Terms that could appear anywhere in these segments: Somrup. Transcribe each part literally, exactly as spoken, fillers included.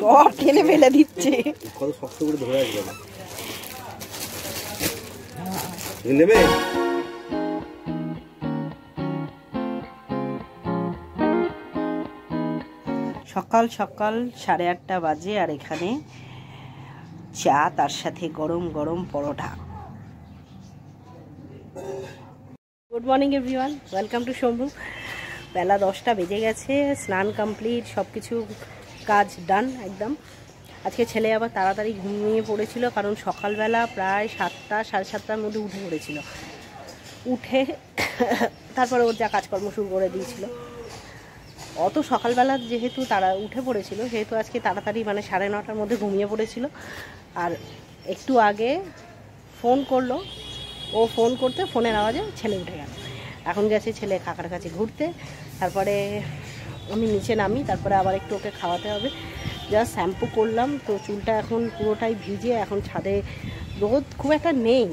সব টেনে ফেলে দিচ্ছে। কত শক্ত করে ধরে আসবে না নেবে। সকাল সকাল সাড়ে আটটা বাজে আর এখানে চা, তার সাথে গরম গরম পরোটা। Good morning everyone, welcome to Samarup. বেলা দশটা বেজে গেছে, স্নান কমপ্লিট, সব কিছু কাজ ডান একদম। আজকে ছেলে আবার তাড়াতাড়ি ঘুমিয়ে পড়েছিল, কারণ সকালবেলা প্রায় সাতটা সাড়ে সাতটার মধ্যে উঠে পড়েছিল। উঠে তারপরে ওর যা কাজকর্ম শুরু করে দিয়েছিল। অত সকালবেলা যেহেতু তারা উঠে পড়েছিল সেহেতু আজকে তাড়াতাড়ি মানে সাড়ে নটার মধ্যে ঘুমিয়ে পড়েছিল। আর একটু আগে ফোন করলো, ও ফোন করতে ফোনের আওয়াজে ছেলে উঠে গেল। এখন গেছে ছেলে কাকার কাছে ঘুরতে, তারপরে আমি নিচে নামি, তারপরে আবার একটু ওকে খাওয়াতে হবে। জাস্ট শ্যাম্পু করলাম, তো চুলটা এখন পুরোটাই ভিজে। এখন ছাদে রোদ খুব একটা নেই,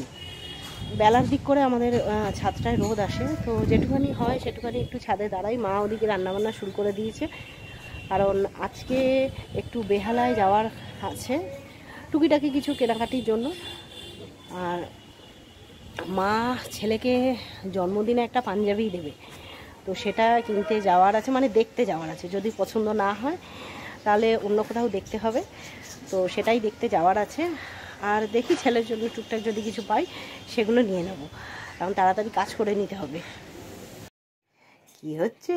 বেলার দিক করে আমাদের ছাদটায় রোদ আসে, তো যেটুখানি হয় সেটুখানি একটু ছাদে দাঁড়াই। মা ওদিকে রান্নাবান্না শুরু করে দিয়েছে, কারণ আজকে একটু বেহালায় যাওয়ার আছে টুকিটাকি কিছু কেনাকাটির জন্য। আর মা ছেলেকে জন্মদিনে একটা পাঞ্জাবি দেবে, তো সেটা কিনতে যাওয়ার আছে, মানে দেখতে যাওয়ার আছে। যদি পছন্দ না হয় তাহলে অন্য কোথাও দেখতে হবে, তো সেটাই দেখতে যাওয়ার আছে। আর দেখি ছেলের জন্য টুকটাক যদি কিছু পাই সেগুলো নিয়ে নেব, কারণ তাড়াতাড়ি কাজ করে নিতে হবে। কি হচ্ছে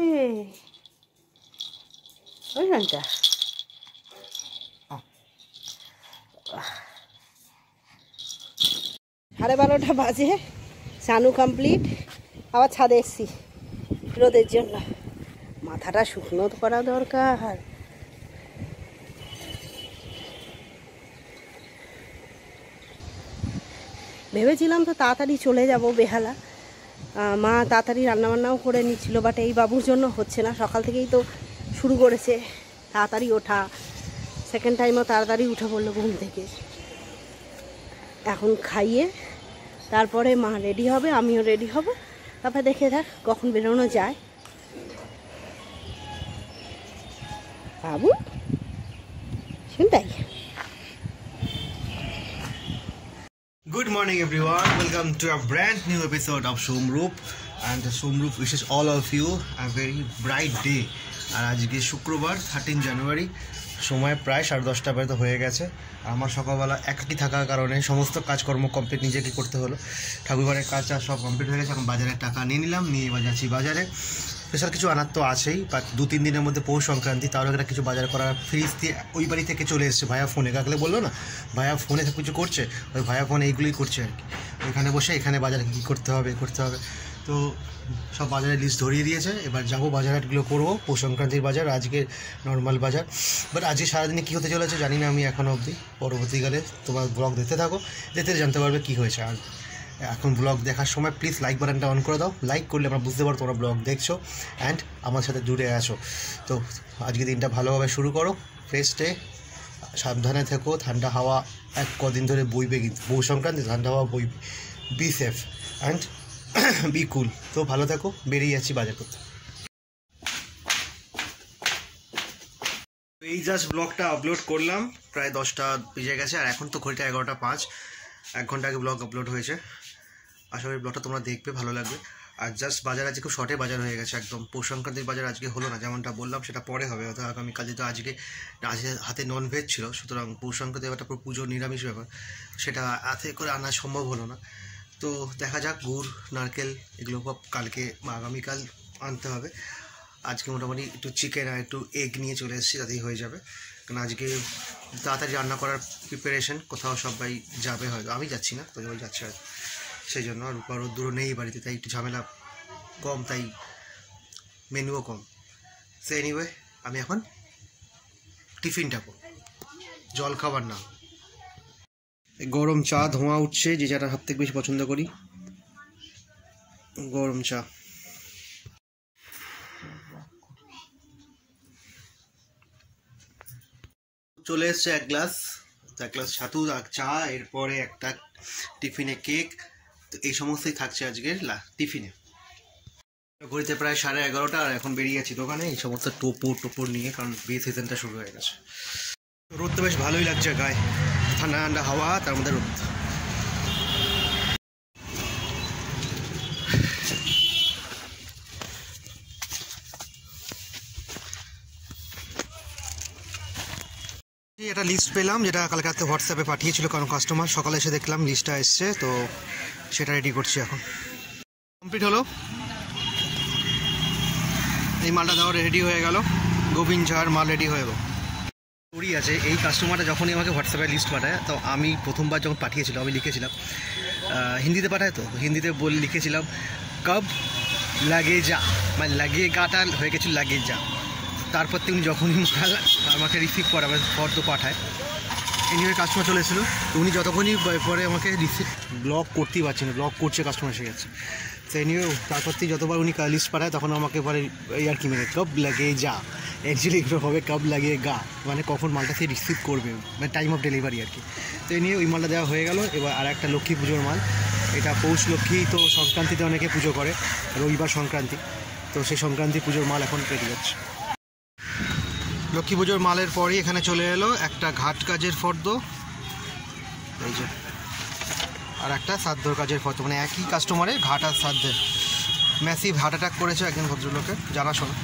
ওইখানটা? সাড়ে বারোটা বাজে, সানু কমপ্লিট, আবার ছাদে এসছি রোদের জন্য। মাথাটা শুকনো করা দরকার। ভেবেছিলাম তো তাড়াতাড়ি চলে যাব বেহালা, মা তাড়াতাড়ি রান্নাবান্নাও করে নিচ্ছিল, বাট এই বাবুর জন্য হচ্ছে না। সকাল থেকেই তো শুরু করেছে তাড়াতাড়ি ওঠা, সেকেন্ড টাইমও তাড়াতাড়ি উঠে পড়লো ঘুম থেকে। এখন খাইয়ে তারপরে মা রেডি হবে, আমিও রেডি হব, তারপরে দেখে থাক কখন বেরোনো যায়। বাবু শুনতাই। Good morning everyone, welcome to a brand new episode of Somrup, and Somrup wishes all of you a very bright day. আর আজকে শুক্রবার থার্টিন জানুয়ারি, সময় প্রায় সাড়ে দশটা বেজে হয়ে গেছে। আমার সকালবেলা একাকি থাকার কারণে সমস্ত কাজকর্ম কমপ্লিট নিজেকে করতে হলো। ঠাকুরবারের কাজ আর সব কমপ্লিট হয়ে গেছে। এখন বাজারে টাকা নিয়ে নিলাম, নিয়ে এবার যাচ্ছি বাজারে। স্পেশাল কিছু আনার তো আছেই, বাট দু তিন দিনের মধ্যে পৌষ সংক্রান্তি, তার আগে কিছু বাজার করার ফ্রিজ দিয়ে ওই বাড়ি থেকে চলে এসেছে ভাইয়া ফোনে। কাকলে বললো না ভাইয়া ফোনে সব কিছু করছে, ওই ভাইয়া ফোন এইগুলোই করছে আর কি। ওইখানে বসে এখানে বাজারে কী করতে হবে করতে হবে, তো সব বাজারের লিস্ট ধরিয়ে দিয়েছে। এবার যাবো বাজারগুলো করবো, পৌষ সংক্রান্তির বাজার, আজকের নর্মাল বাজার। বাট আজকে সারাদিনে কী হতে চলেছে জানি না আমি এখনও অবধি, পরবর্তীকালে তোমার ব্লগ দেখতে থাকো, দেখতে জানতে পারবে কী হয়েছে। আর এখন ব্লগ দেখার সময় প্লিজ লাইক বাটনটা অন করে দাও, লাইক করলে আমরা বুঝতে পারবো তোমরা ব্লগ দেখছো অ্যান্ড আমার সাথে জুড়ে আছো। তো আজকে দিনটা ভালোভাবে শুরু করো, ফ্রেশ ডে, সাবধানে থেকো, ঠান্ডা হাওয়া এক কদিন ধরে বইবে কিন্তু, পৌষ সংক্রান্তি ঠান্ডা হাওয়া বইবে। Be safe and be cool. তো ভালো থাকো, বেরিয়ে যাচ্ছি বাজার করতে। এই জাস্ট ব্লগটা আপলোড করলাম, প্রায় দশটা বেজে গেছে আর এখন তো ঘড়িটা এগারোটা পাঁচ, এক ঘন্টা আগে ব্লগ আপলোড হয়েছে। আশা করি ব্লগটা তোমরা দেখবে, ভালো লাগবে। আর জাস্ট বাজার আজকে খুব শর্টে বাজার হয়ে গেছে একদম। পৌষ সংক্রান্তির বাজার আজকে হলো না, যেমনটা বললাম সেটা পরে হবে, অর্থাৎ আগামীকাল। যেহেতু আজকে হাতে ননভেজ ছিল, সুতরাং পৌষ সংক্রান্তি ব্যাপারটা পুরো পুজো নিরামিষ ব্যাপার, সেটা হাতে করে আনা সম্ভব হলো না। তো দেখা যাক, গুড় নারকেল এগুলো কালকে বা আগামীকাল আনতে হবে। আজকে মোটামুটি একটু চিকেন আর একটু এগ নিয়ে চলে এসেছি, তাতেই হয়ে যাবে। কারণ আজকে তাড়াতাড়ি রান্না করার প্রিপারেশন, কোথাও সবাই যাবে হয়তো, আমি যাচ্ছি না, তো সবাই যাচ্ছে হয়তো সেই জন্য। আর উপরও দূরও নেই বাড়িতে, তাই একটু ঝামেলা কম, তাই মেনুও কম। সো এনিওয়ে আমি এখন টিফিনটা করব, জল খাবার না। গরম চা ধোঁয়া উঠছে, যে চাটা সব থেকে বেশি পছন্দ করি, গরম চা। চলে এসছে এক গ্লাস, এক গ্লাস ছাতু আর চা, এরপরে একটা টিফিনে কেক। তো এই সমস্তই থাকছে আজকের টিফিনে। ঘুরতে প্রায় সাড়ে এগারোটা আর এখন বেরিয়ে যাচ্ছি দোকানে, এই সমস্ত টোপো টোপো নিয়ে, কারণ বিয়ে সিজনটা শুরু হয়ে গেছে। রোদ তো বেশ ভালোই লাগছে গায়ে, ঠান্ডা ঠান্ডা হাওয়া, তার মধ্যে রোদ। একটা লিস্ট পেলাম যেটা কালকে রাতে হোয়াটসঅ্যাপে পাঠিয়েছিল কারণ কাস্টমার, সকালে এসে দেখলাম লিস্টটা এসছে, তো সেটা রেডি করছি এখন। কমপ্লিট হলো, এই মালটা দেওয়া রেডি হয়ে গেল, গোবিন্দ ঝাড় মাল রেডি হয়ে গেল। স্টোরি আছে, এই কাস্টমারটা যখনই আমাকে হোয়াটসঅ্যাপে লিস্ট পাঠায়, তো আমি প্রথমবার যখন পাঠিয়েছিলাম আমি লিখেছিলাম হিন্দিতে পাঠায়, তো হিন্দিতে বলে লিখেছিলাম কব লাগে যা, মানে লাগিয়ে গাটা হয়ে গেছিল লাগিয়ে যা। তারপর তিনি যখনই মাল আমাকে রিসিভ করে আমার ফর্দ পাঠায়, এনিওয়ে কাস্টমার চলে এসেছিলো, তো উনি যতক্ষণই পরে আমাকে রিসিভ ব্লক করতেই পারছি না, ব্লক করছে কাস্টমার এসে গেছে। তো এনিওয়ে তারপর থেকে যতবার উনি লিস্ট পাঠায় তখন আমাকে পরে ইয়ার কি মেরে কব লাগে যা, অ্যাকচুয়ালি এগুলো হবে কব লাগিয়ে গা, মানে কখন মালটা সে রিসিভ করবে, মানে টাইম অফ ডেলিভারি আর কি। তো এ নিয়ে ওই মালটা দেওয়া হয়ে গেল। এবার আর একটা লক্ষ্মী পুজোর মাল, এটা পৌষ লক্ষ্মী, তো সংক্রান্তিতে অনেকে পুজো করে, রবিবার সংক্রান্তি, তো সেই সংক্রান্তি পুজোর মাল এখন পেটে যাচ্ছে। লক্ষ্মী পুজোর মালের পরই এখানে চলে এলো একটা ঘাট কাজের ফর্দ, এই যে, আর একটা সাধ্যর কাজের ফর্দ, মানে একই কাস্টমারে ঘাট আর সাধ্যের। ম্যাসিভ হার্ট অ্যাটাক করেছে একজন ভদ্রলোকে, জানাশোনা।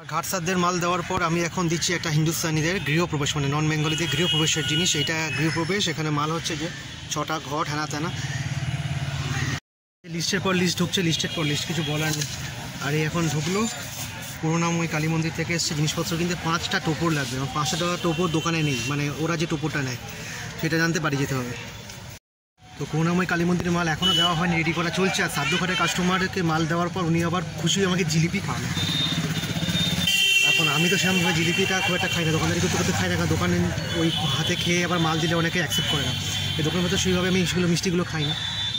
আর ঘাট সাধ্যের মাল দেওয়ার পর আমি এখন দিচ্ছি একটা হিন্দুস্তানিদের গৃহপ্রবেশ, মানে নন বেঙ্গলিদের গৃহপ্রবেশের জিনিস, এইটা গৃহপ্রবেশ। এখানে মাল হচ্ছে যে ছটা ঘট হ্যানা তেনা, লিস্টের পর লিস্ট ঢুকছে, লিস্টের পর লিস্ট, কিছু বলার নেই। আর এই এখন ঢুকলো করুণাময় কালী মন্দির থেকে এসছে জিনিসপত্র কিনতে, পাঁচটা টোপর লাগবে, এবং পাঁচশো টাকা টোপর দোকানে নেই, মানে ওরা যে টোপরটা নেয় সেটা জানতে বাড়ি যেতে হবে। তো করুণাময় কালী মন্দিরের মাল এখনও দেওয়া হয়নি, রেডি করা চলছে। আর সাধ্যঘাটের কাস্টমারকে মাল দেওয়ার পর উনি আবার খুশি আমাকে জিলিপি খাওয়ানো। এখন আমি তো সেরকমভাবে জিলিপিটা খুব একটা খাই না, দোকানদারি করতে করতে খাই না, কারণ দোকানে ওই হাতে খেয়ে আবার মাল দিলে অনেকে অ্যাকসেপ্ট করে না, এই দোকানের মতো সেইভাবে আমি সেগুলো মিষ্টিগুলো খাই না।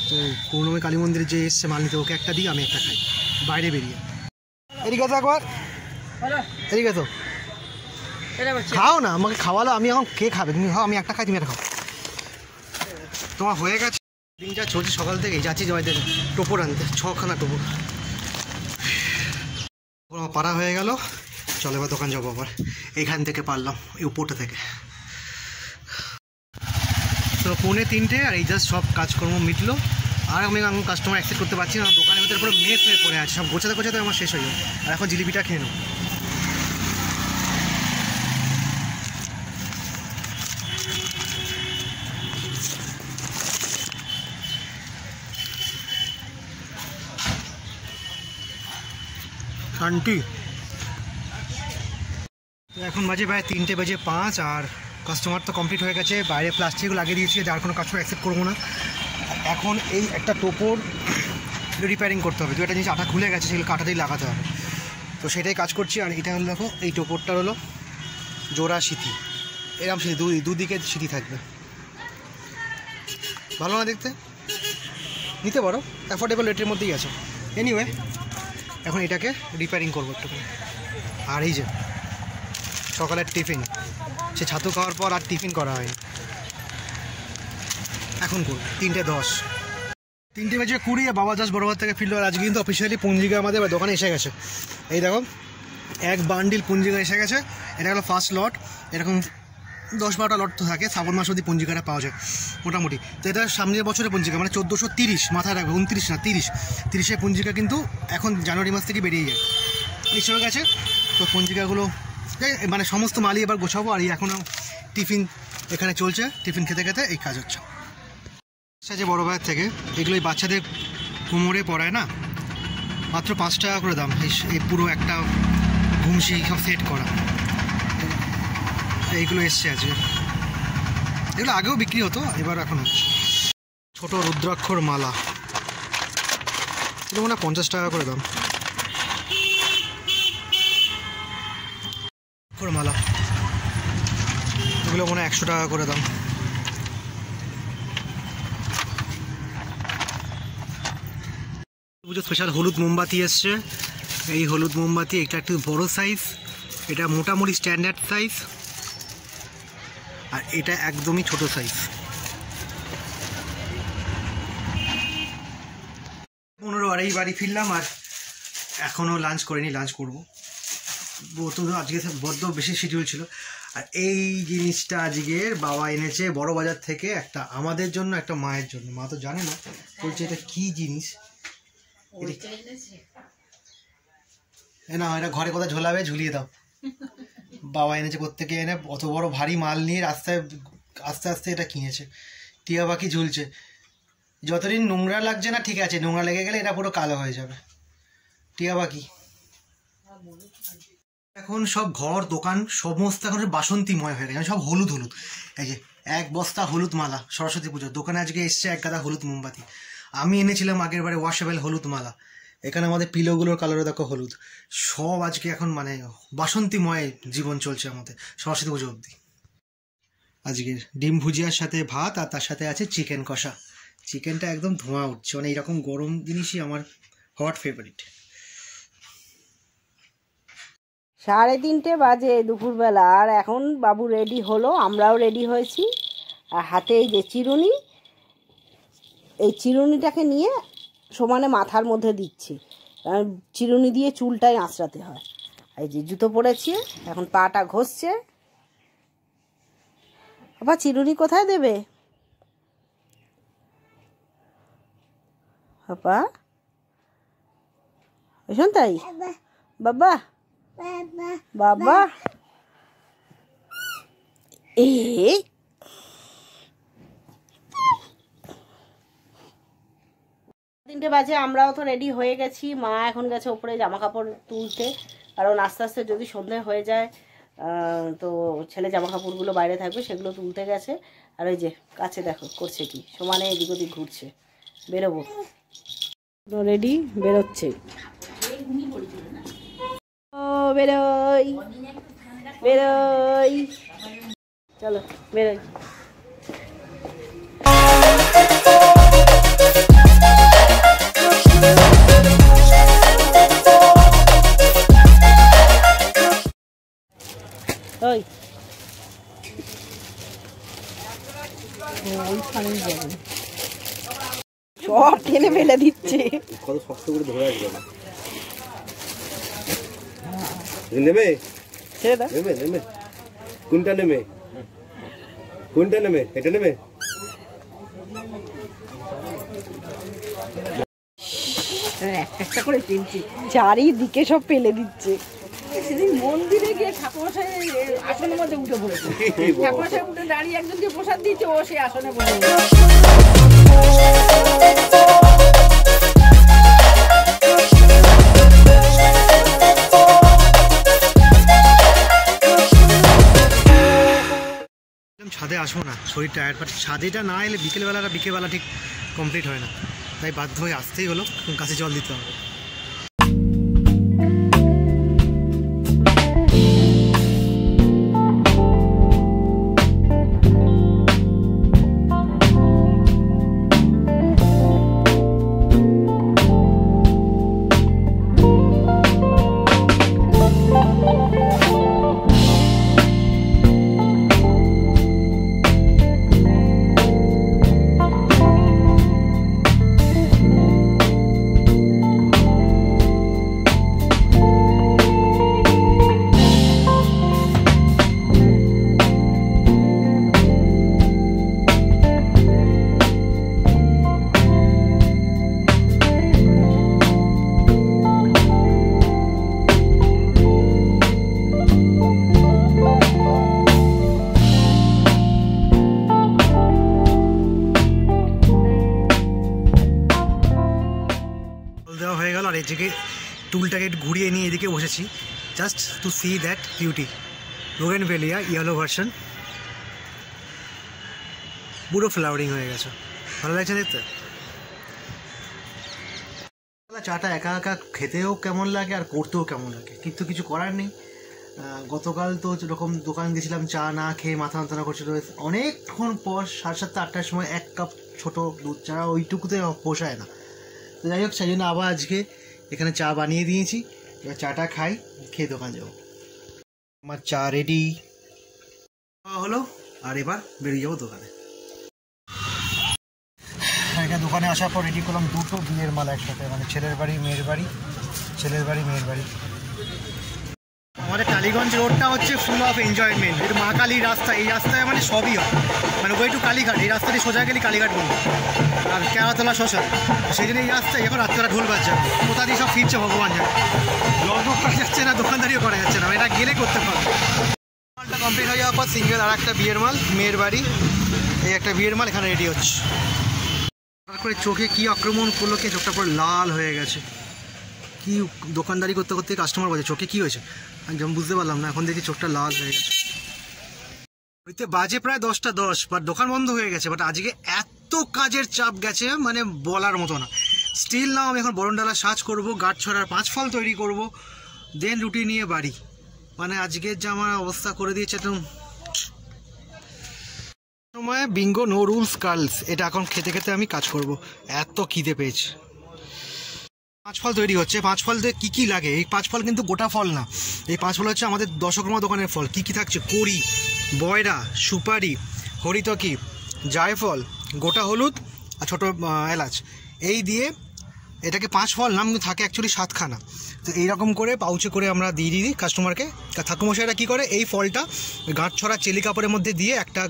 তো করুণাময় কালী মন্দিরে যে এসছে মাল নিতে ওকে একটা দিই, আমি একটা খাই বাইরে বেরিয়ে। এদিকে তো একবার, এদিকে তো খাও না, আমাকে খাওয়ালো, আমি এখন কে খাবে, তুমি খাও, আমি একটা খাই, তুমি একটা খাও, তোমার হয়ে গেছে। দিন যা চলছে সকাল থেকে যাচ্ছি জয়দের টোপর আনতে, ছখানা টোপর পাড়া হয়ে গেল। চলে এবার দোকান যাবো, আবার এইখান থেকে পারলাম এই উপরটা থেকে। তো পৌনে তিনটে আর এই জাস্ট সব কাজকর্ম মিটলো, আর আমি আমি কাস্টমার অ্যাকসেপ্ট করতে পারছি না, দোকানের ভিতরে পুরো মেস হয়ে পড়ে আছে, সব গোছাতে গোছাতে আমার শেষ হয়ে যাবে। আর এখন জিলিপিটা খেয়ে নেব। শান্তি। তো এখন বাজে প্রায় তিনটে বাজে পাঁচ, আর কাস্টমার তো কমপ্লিট হয়ে গেছে, বাইরে প্লাস্টিক লাগিয়ে দিয়েছি যার কোনো কাস্টমার অ্যাকসেপ্ট করবো না। এখন এই একটা টোপর রিপেয়ারিং করতে হবে, দু একটা জিনিস আটা খুলে গেছে সেগুলো কাটাতেই লাগাতে হবে, তো সেটাই কাজ করছি। আর এটা হলো দেখো, এই টোপরটার হলো জোড়া সিঁথি, এরকম সিঁথি, দু দুদিকে সিঁথি থাকবে, ভালো না দেখতে, নিতে পারো, অ্যাফোর্ডেবল রেটের মধ্যেই আছে। এনিওয়ে এখন এটাকে রিপেয়ারিং করবো একটু। আর এই যে সকালের টিফিন, সে ছাতু খাওয়ার পর আর টিফিন করা হয়নি, এখন করবো। তিনটে দশ, তিনটে বাজে কুড়ি, আর বাবা দাস বড়োবার থেকে ফিরল। আর আজকে কিন্তু অফিসিয়ালি পঞ্জিকা আমাদের দোকানে এসে গেছে, এই দেখো এক বান্ডিল পঞ্জিকা এসে গেছে, এটা হলো ফার্স্ট লট। এরকম দশ বারোটা লট তো থাকে, শ্রাবণ মাস অবধি পঞ্জিকাটা পাওয়া যায় মোটামুটি। তো এটা সামনের বছরের পঞ্জিকা, মানে চোদ্দোশো তিরিশ মাথায় রাখবে, উনত্রিশ না তিরিশ, তিরিশের পঞ্জিকা কিন্তু এখন জানুয়ারি মাস থেকে বেরিয়ে যায়, এসে গেছে। তো পঞ্জিকাগুলো মানে সমস্ত মালই এবার গোছাবো। আর এখনও টিফিন এখানে চলছে, টিফিন খেতে খেতে এই কাজ হচ্ছে। যে বড়ো ভাইয়ের থেকে এগুলোই বাচ্চাদের কোমরে পড়ায় না, মাত্র পাঁচ টাকা করে দাম, এই পুরো একটা ঘুমসি সব সেট করা, এইগুলো এসছে আজকে। এগুলো আগেও বিক্রি হতো, এবার এখন হচ্ছে। ছোটো রুদ্রাক্ষর মালা, এগুলো মনে হয় পঞ্চাশ টাকা করে দাম, মালা এগুলো মনে হয় একশো টাকা করে দাম। পুজো স্পেশাল হলুদ মোমবাতি এসছে, এই হলুদ মোমবাতি, এটা একটু বড় সাইজ, এটা মোটামুটি স্ট্যান্ডার্ড সাইজ, আর এটা একদমই ছোট সাইজ। পনেরো আর এই বাড়ি ফিরলাম, আর এখনও লাঞ্চ করিনি, লাঞ্চ করবো, তো আজকে বড্ড বেশি শিডিউল ছিল। আর এই জিনিসটা আজকে বাবা এনেছে বড় বাজার থেকে, একটা আমাদের জন্য একটা মায়ের জন্য। মা তো জানে না, বলছে এটা কি জিনিস। এ না, এটা ঘরে কোথায় ঝোলাবে, ঝুলিয়ে দাও। বাবা এনেছে কোত্থেকে এনে, অত বড় ভারী মাল নিয়ে রাস্তায় আস্তে আস্তে এটা কিনেছে। টিয়া পাখি ঝুলছে, যতদিন নোংরা লাগছে না ঠিক আছে, নোংরা লেগে গেলে এটা পুরো কালো হয়ে যাবে টিয়া পাখি। এখন সব ঘর দোকান সমস্ত এখন বাসন্তীময় হয়ে গেছে, সব হলুদ হলুদ। এই যে এক বস্তা হলুদ মালা সরস্বতী পুজোর দোকানে আজকে এসছে, এক গাদা হলুদ মোমবাতি। আমি এনেছিলাম আগের বারে ওয়াশেবেল হলুদ মালা, এখানে আমাদের পিলোগুলোর কালারও দেখো হলুদ। সব আজকে এখন মানে বাসন্তীময় জীবন চলছে আমাদের সরস্বতী পুজো অবধি। আজকের ডিম ভুজিয়ার সাথে ভাত, আর তার সাথে আছে চিকেন কষা। চিকেনটা একদম ধোঁয়া উঠছে, মানে এইরকম গরম জিনিসই আমার হট ফেভারিট। সাড়ে তিনটে বাজে দুপুরবেলা, আর এখন বাবু রেডি হলো, আমরাও রেডি হয়েছি। আর হাতে এই যে চিরুনি, এই চিরুনিটাকে নিয়ে সমানে মাথার মধ্যে দিচ্ছি, কারণ চিরুনি দিয়ে চুলটাই আঁচড়াতে হয়। এই যে জুতো পরেছে, এখন পাটা ঘষছে। আবার চিরুনি কোথায় দেবে বাবা? শোন তাই বাবা বাবা এই তিনটে বাজে, আমরাও তো রেডি হয়ে গেছি। মা এখন গেছে ওপরে জামা কাপড় তুলতে, কারণ আস্তে আস্তে যদি সন্ধে হয়ে যায় তো ছেলে জামা কাপড়গুলো বাইরে থাকবে, সেগুলো তুলতে গেছে। আর ওই যে কাছে দেখো করছে কি, সমানে এদিক ওদিক ঘুরছে। বেরোবো, রেডি বেরোচ্ছে। বেরোই বেরোই চলো বেরোই। ওই সব টেনে ফেলে দিচ্ছে, কত শক্ত করে ধরে আসবে না। নেমে নেমে নেমে কোনটা নেমে কোনটা নেমে এটা নেমে একটা করে ফেলছি, চারিদিকে সব ফেলে দিচ্ছে। সেদিন মন্দিরে গিয়ে ঠাকুর আসনের মধ্যে উঠে পড়েছে, ঠাকুর উঠে দাঁড়িয়ে একজনকে প্রসাদ দিচ্ছে, ও সেই আসনে বসে। ছাদে আসবো না, শরীর টায়ার্ড, বাট ছাদেটা না এলে বিকেলবেলাটা বিকেলবেলা ঠিক কমপ্লিট হয় না, তাই বাধ্য হয়ে আসতেই হলো। গাছে জল দিতে হবে। এদিকে টুলটাকে ঘুরিয়ে নিয়ে এদিকে বসেছি, just to see that beauty, bougainvillea yellow version পুরো ফ্লাওয়ারিং হয়ে গেছে। ভালো লাগছে দেখতে। চাটা একা একা খেতেও কেমন লাগে আর করতেও কেমন লাগে, কিন্তু কিছু করার নেই। গতকাল তো এরকম দোকান গেছিলাম, চা না খেয়ে মাথা যন্ত্রণা করছিল। অনেকক্ষণ পর সাড়ে সাতটা আটটার সময় এক কাপ ছোটো দুধ চা ওইটুকুতে পোষায় না। তো যাই হোক, সেই জন্য আবার আজকে এখানে চা বানিয়ে দিয়েছি, এবার চাটা খাই, খেয়ে দোকান যাবো। আমার চা রেডি হলো, আর এবার বেরিয়ে যাবো দোকানে। এখানে দোকানে আসার পর রেডি করলাম দুটো বিয়ের মালা একসাথে, মানে ছেলের বাড়ি মেয়ের বাড়ি, ছেলের বাড়ি মেয়ের বাড়ি। আমাদের টালিগঞ্জ রোডটা হচ্ছে ফুল অফ এনজয়মেন্ট। এটা মা কালীর রাস্তা, এই রাস্তায় মানে সবই হয়, মানে ওই টু কালীঘাট, এই রাস্তাটি সোজা গেলে কালীঘাট বলবো আর কেরাতলা শশা, সেই জন্য এই রাস্তায় এখন রাত্রিরা ঢোল বাজছে, কোথা দিয়ে সব ফিরছে ভগবান জানে। লকডাউন করা যাচ্ছে না, দোকানদারিও করা যাচ্ছে না, এটা গেলে করতে পারবো। মালটা কমপ্লিট হয়ে যাওয়ার পর সিঙ্গেল আর একটা বিয়ের মাল, মেয়ের বাড়ি, এই একটা বিয়ের মাল এখানে রেডি হচ্ছে। তারপরে চোখে কী আক্রমণ করলো, কে চোখটা পরে লাল হয়ে গেছে, কি দোকানদারি করতে করতে কাস্টমার বলে চোখে কি হয়েছে আমি যেমন বুঝতে পারলাম না, এখন দেখি চোখটা লাল হয়ে গেছে। ওইতে বাজে প্রায় দশটা দশ বাট দোকান বন্ধ হয়ে গেছে, বাট আজকে এত কাজের চাপ গেছে মানে বলার মতো না। স্টিল নাও আমি এখন বরণডালা সাজ করব, গাছ ছড়ার পাঁচ ফল তৈরি করব, দেন রুটি নিয়ে বাড়ি, মানে আজকের যে আমার অবস্থা করে দিয়েছে একদম। সময় বিঙ্গো নো রুলস কার্লস, এটা এখন খেতে খেতে আমি কাজ করব, এত খিদে পেয়েছে। পাঁচ ফল তৈরি হচ্ছে, পাঁচ ফল দিয়ে কী কী লাগে, এই পাঁচ ফল কিন্তু গোটা ফল না, এই পাঁচ ফল হচ্ছে আমাদের দশকর্মা দোকানের ফল। কী কী থাকছে, কড়ি, বয়রা, সুপারি, হরিতকি, জায়ফল, গোটা হলুদ আর ছোটো এলাচ, এই দিয়ে এটাকে পাঁচ ফল নাম থাকে অ্যাকচুয়ালি সাতখানা। তো এইরকম করে পাউচে করে আমরা দিয়ে দিই কাস্টমারকে। ঠাকুমশাইরা কী করে, এই ফলটা গাঁট ছড়া চেলি কাপড়ের মধ্যে দিয়ে একটা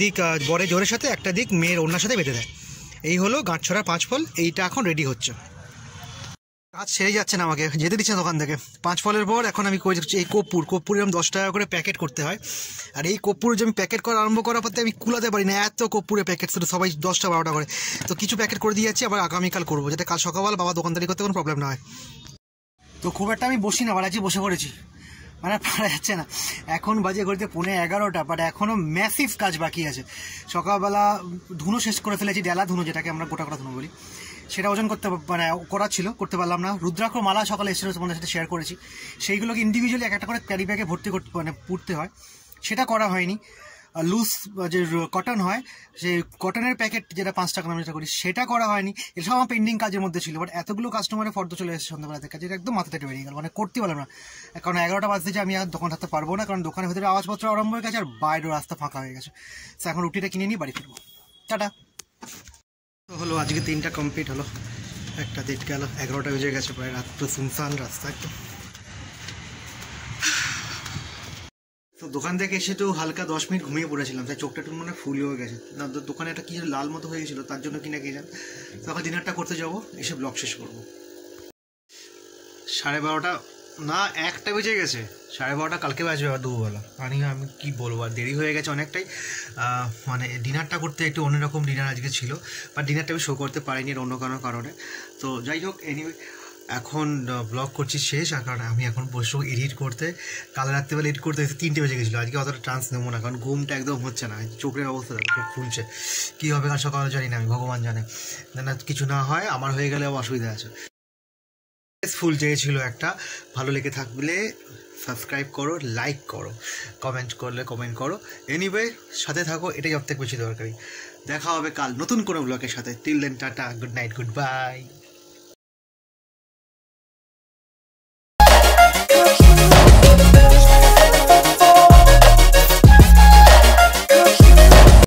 দিক বরের জোরের সাথে, একটা দিক মেয়ের ওড়নার সাথে বেঁধে দেয়। এই হলো গাঁট ছড়ার পাঁচ ফল, এইটা এখন রেডি হচ্ছে। কাজ সেরে যাচ্ছে না, আমাকে যেতে দিচ্ছে দোকান থেকে। পাঁচ ফলের পর এখন আমি করছি এই কর্পূর, কর্পূর এরকম দশ টাকা করে প্যাকেট করতে হয়, আর এই কর্পূর যে আমি প্যাকেট করা আরম্ভ করার পর আমি কুলাতে পারি না, এত কর্পূরের প্যাকেট, শুধু সবাই দশটা বারোটা করে। তো কিছু প্যাকেট করে দিয়ে যাচ্ছি, আবার আগামীকাল করবো, যাতে কাল সকালবেলা বাবা দোকানদারি করতে কোনো প্রবলেম না হয়। তো খুব একটা আমি বসি না, আবার আজকে বসে পড়েছি, মানে পারা যাচ্ছে না। এখন বাজে ঘড়িতে পৌনে এগারোটা, বাট এখনও ম্যাসিভ কাজ বাকি আছে। সকালবেলা ধুনো শেষ করে ফেলেছি, ডেলা ধুনো যেটাকে আমরা গোটা গোটা ধুনো বলি, সেটা ওজন করতে মানে করা ছিল, করতে পারলাম না। রুদ্রাক্ষ মালা সকালে এসে তোমাদের সাথে শেয়ার করেছি, সেইগুলোকে ইন্ডিভিজুয়ালি এক একটা করে ক্যারি ব্যাগে ভর্তি করতে মানে পুড়তে হয়, সেটা করা হয়নি। লুজ যে কটন হয়, সেই কটনের প্যাকেট যেটা পাঁচ টাকা আমি যেটা করি, সেটা করা হয়নি। এসব আমার পেন্ডিং কাজের মধ্যে ছিল, বাট এতগুলো কাস্টমারের ফর্দ চলে এসেছে সন্ধ্যাবেলা থেকে, যেটা একদম মাথা থেকে বেরিয়ে গেল, মানে করতে পারলাম না। কারণ এগারোটা বাজতে যে আমি আর দোকান থাকতে পারবো না, কারণ দোকানের ভিতরে আওয়াজপত্র আরম্ভ হয়ে গেছে আর বাইরেও রাস্তা ফাঁকা হয়ে গেছে। তো এখন রুটিটা কিনে নিয়ে বাড়ি ফিরবো, টাটা। হলো আজকে তিনটা কমপ্লিট হলো, একটা দেড় গেল, এগারোটা বেজে গেছে প্রায়, রাত পুরো শুনশান রাস্তা একদম। তো দোকান থেকে এসে তো হালকা দশ মিনিট ঘুমিয়ে পড়েছিলাম, তাই চোখটা একটু মানে ফুল হয়ে গেছে না, দোকানে একটা কি লাল মতো হয়ে গেছিলো, তার জন্য কিনা কে জান। তখন ডিনারটা করতে যাবো, এসে ব্লগ শেষ করবো। সাড়ে বারোটা না একটা বেজে গেছে, সাড়ে বারোটা কালকে বাজবে আবার দুপুরবেলা, মানে আমি কি বলবো, আর দেরি হয়ে গেছে অনেকটাই। মানে ডিনারটা করতে একটু অন্যরকম ডিনার আজকে ছিল, বা ডিনারটা আমি শো করতে পারিনি অন্য কোনো কারণে। তো যাই হোক, এনিওয়ে এখন ব্লগ করছি শেষ, আর কারণ আমি এখন বসবো এডিট করতে। কাল রাত্রিবেলা এডিট করতে এসে তিনটে বেজে গেছিলো, আজকে অতটা চান্স নেবো না, কারণ ঘুমটা একদম হচ্ছে না, চোখের অবস্থা চোখ খুলছে, কী হবে কাল সকালে জানি না আমি, ভগবান জানে, না কিছু না হয় আমার হয়ে গেলেও অসুবিধা আছে। ফুল চেয়েছিল একটা, ভালো লেগে থাকলে সাবস্ক্রাইব করো, লাইক করো, কমেন্ট করলে কমেন্ট করো, এনিওয়ে সাথে থাকো, এটাই সব থেকে বেশি দরকারি। দেখা হবে কাল নতুন কোনো ব্লগের সাথে, till then tata, good night, good by.